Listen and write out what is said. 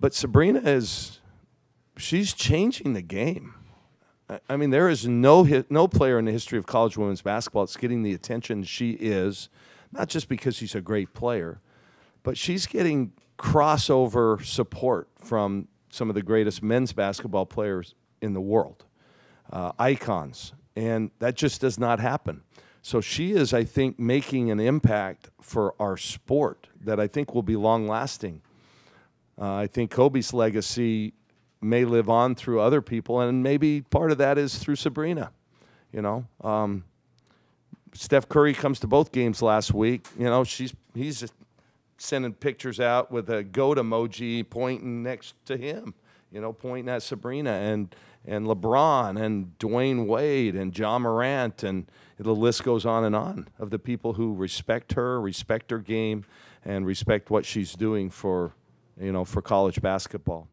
But Sabrina is, she's changing the game. I mean, there is no player in the history of college women's basketball that's getting the attention she is, not just because she's a great player, but she's getting crossover support from some of the greatest men's basketball players in the world, icons, and that just does not happen. So she is, I think, making an impact for our sport that I think will be long-lasting. I think Kobe's legacy may live on through other people, and maybe part of that is through Sabrina. You know, Steph Curry comes to both games last week. You know, he's sending pictures out with a goat emoji pointing next to him. You know, pointing at Sabrina and LeBron and Dwyane Wade and Ja Morant, and the list goes on of the people who respect her game, and respect what she's doing for college basketball.